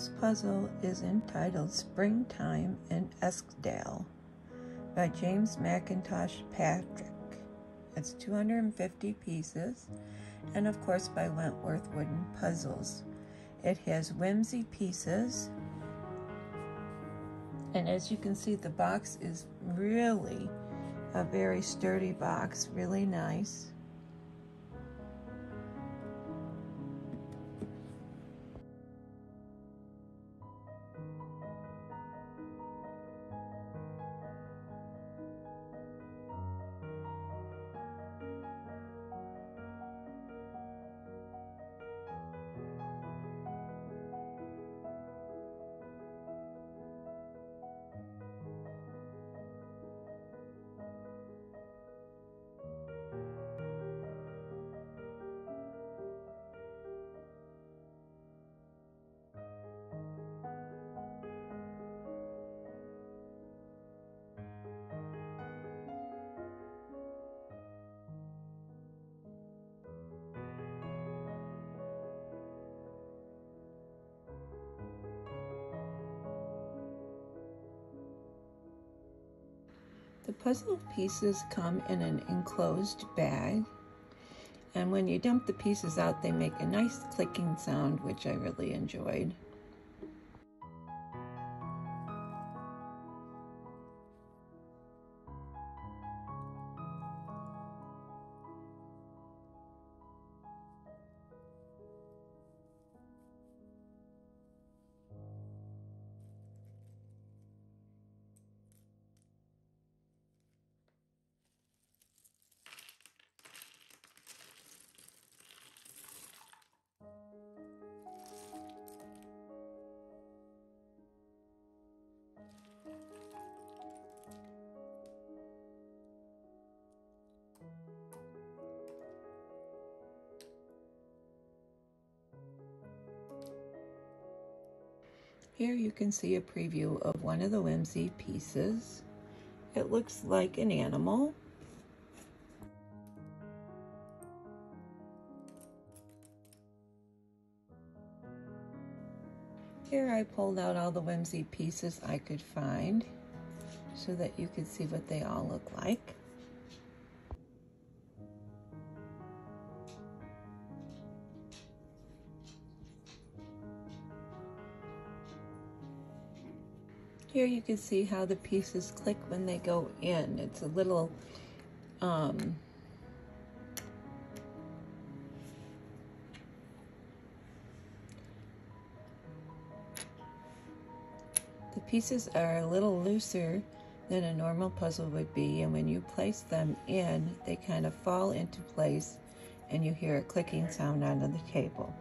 This puzzle is entitled Springtime in Eskdale by James McIntosh Patrick. It's 250 pieces, and of course by Wentworth Wooden Puzzles. It has whimsy pieces, and as you can see, the box is really a very sturdy box, really nice. The puzzle pieces come in an enclosed bag, and when you dump the pieces out, they make a nice clicking sound, which I really enjoyed. Here you can see a preview of one of the whimsy pieces. It looks like an animal. Here I pulled out all the whimsy pieces I could find so that you could see what they all look like. Here you can see how the pieces click when they go in. It's a little the pieces are a little looser than a normal puzzle would be, and when you place them in, they kind of fall into place and you hear a clicking sound under the table.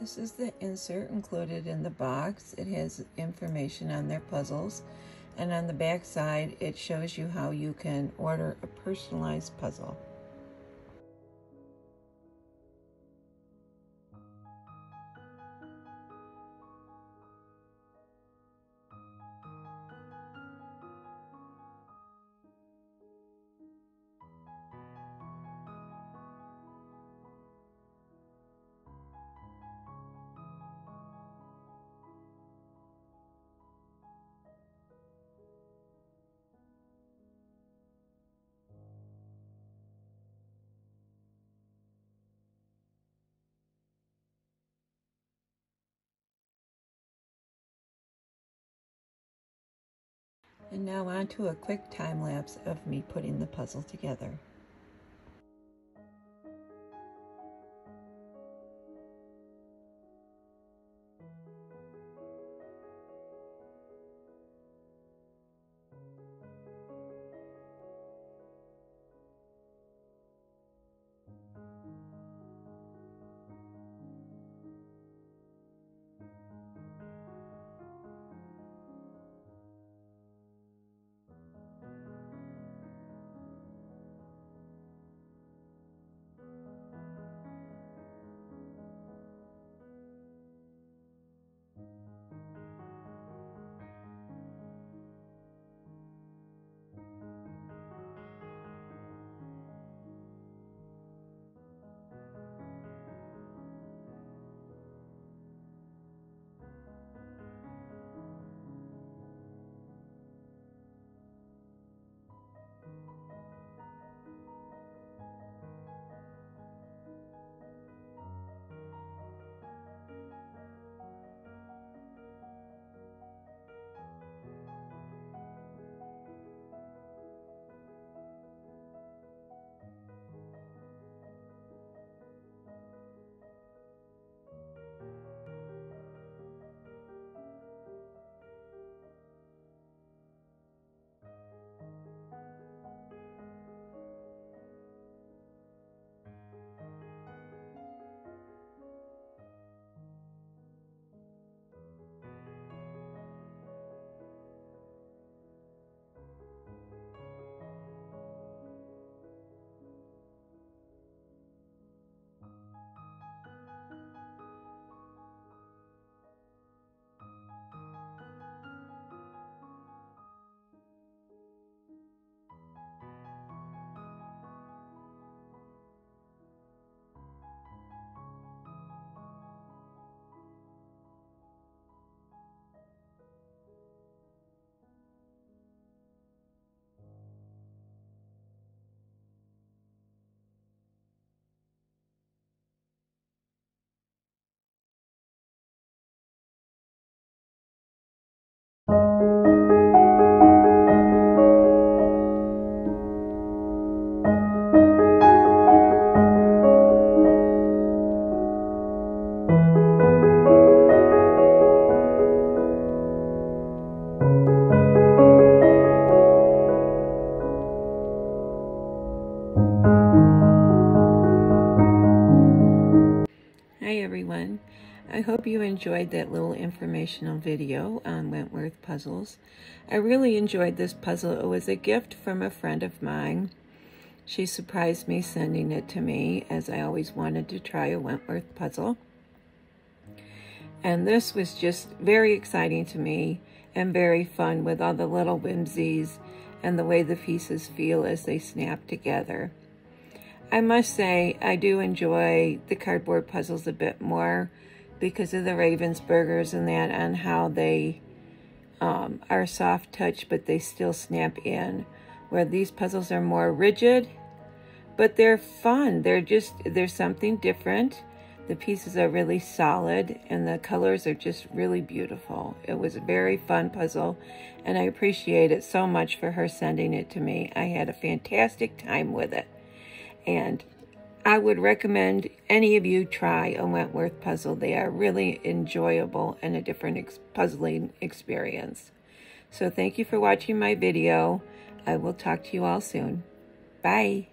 This is the insert included in the box. It has information on their puzzles, and on the back side it shows you how you can order a personalized puzzle. And now on to a quick time lapse of me putting the puzzle together. I hope you enjoyed that little informational video on Wentworth Puzzles. I really enjoyed this puzzle. It was a gift from a friend of mine. She surprised me sending it to me, as I always wanted to try a Wentworth puzzle. And this was just very exciting to me and very fun, with all the little whimsies and the way the pieces feel as they snap together. I must say, I do enjoy the cardboard puzzles a bit more because of the Ravensburgers and that, and how they are soft touch, but they still snap in, where these puzzles are more rigid, but they're fun. They're something different. The pieces are really solid, and the colors are just really beautiful. It was a very fun puzzle, and I appreciate it so much for her sending it to me. I had a fantastic time with it. And I would recommend any of you try a Wentworth puzzle. They are really enjoyable and a different puzzling experience. So thank you for watching my video. I will talk to you all soon. Bye.